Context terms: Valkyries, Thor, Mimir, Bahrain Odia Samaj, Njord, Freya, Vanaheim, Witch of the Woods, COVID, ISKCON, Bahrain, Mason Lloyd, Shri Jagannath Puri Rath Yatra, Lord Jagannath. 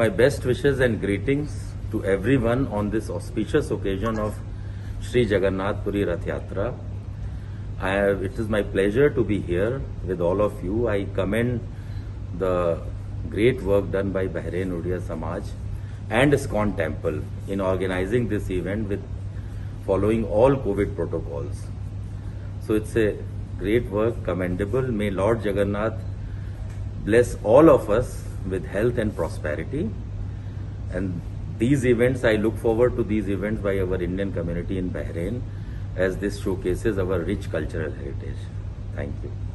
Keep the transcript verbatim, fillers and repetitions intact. My best wishes and greetings to everyone on this auspicious occasion of Shri Jagannath Puri Rath Yatra. I have, it is my pleasure to be here with all of you. I commend the great work done by Bahrain Odia Samaj and ISKCON Temple in organizing this event with following all COVID protocols. So it's a great work, commendable. May Lord Jagannath bless all of us with health and prosperity. And these events, I look forward to these events by our Indian community in Bahrain, as this showcases our rich cultural heritage. Thank you.